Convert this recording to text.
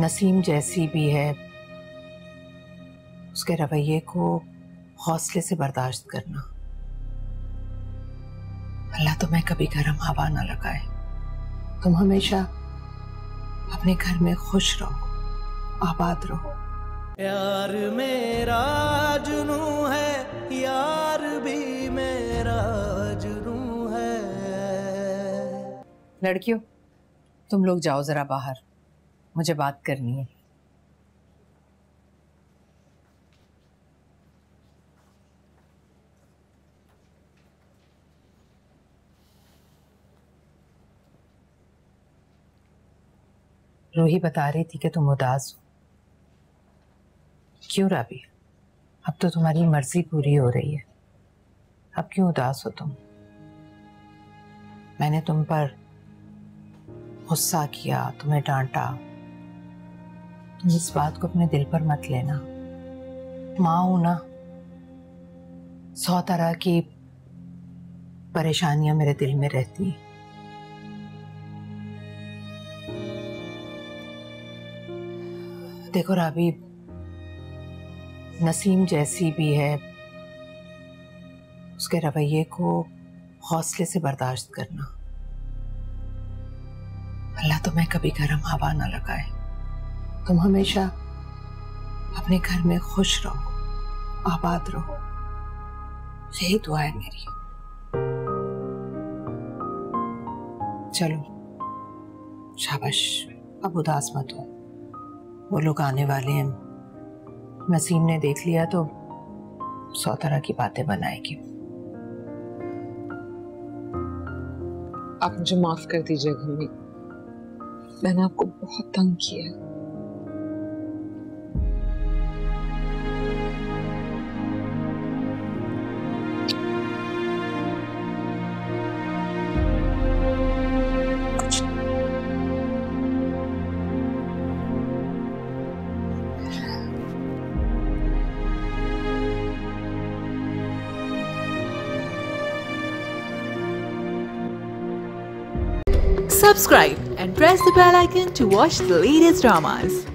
नसीम जैसी भी है, उसके रवैये को हौसले से बर्दाश्त करना। अल्लाह तुम्हें कभी गर्म हवा ना लगाए, तुम हमेशा अपने घर में खुश रहो, आबाद रहो। यार मेरा जुनू है, यार भी मेरा जुनू है। लड़कियों, तुम लोग जाओ जरा बाहर, मुझे बात करनी है। रूही बता रही थी कि तुम उदास हो। क्यों राबी, अब तो तुम्हारी मर्जी पूरी हो रही है, अब क्यों उदास हो तुम? मैंने तुम पर गुस्सा किया, तुम्हें डांटा, तुम इस बात को अपने दिल पर मत लेना। माँ हूं ना, 100 तरह की परेशानियां मेरे दिल में रहती। देखो राबी, नसीम जैसी भी है, उसके रवैये को हौसले से बर्दाश्त करना। अल्लाह तुम्हें कभी गर्म हवा ना लगाए, तुम हमेशा अपने घर में खुश रहो, आबाद रहो। यही दुआ है मेरी। चलो शाबाश, अब उदास मत हो, वो लोग आने वाले हैं। नसीम ने देख लिया तो 100 तरह की बातें बनाएगी। आप मुझे माफ कर दीजिए मम्मी, मैंने आपको बहुत तंग किया है। Subscribe and press the bell icon to watch the latest dramas.